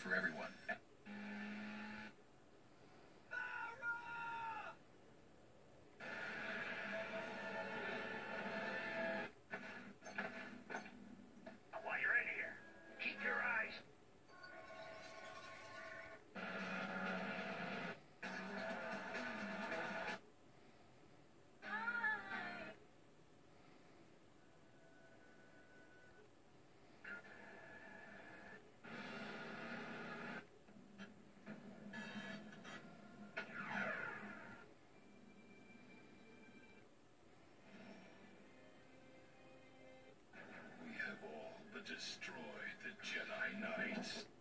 For everyone. Destroy the Jedi Knights.